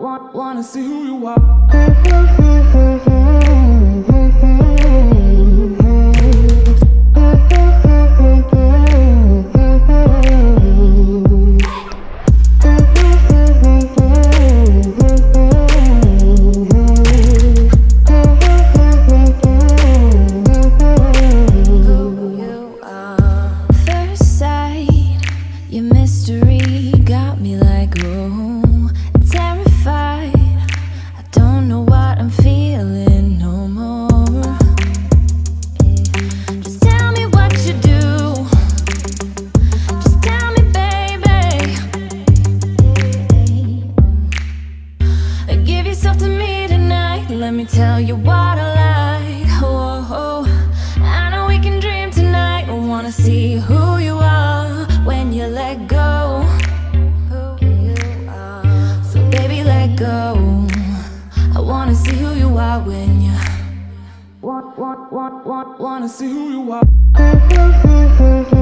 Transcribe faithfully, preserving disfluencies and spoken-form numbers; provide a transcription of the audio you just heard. want, wanna see who you are. Let me tell you what I like. Whoa, I know we can dream tonight. I wanna see who you are when you let go. Who you are. So baby, let go. I wanna see who you are when you want, want, want, want, wanna see who you are.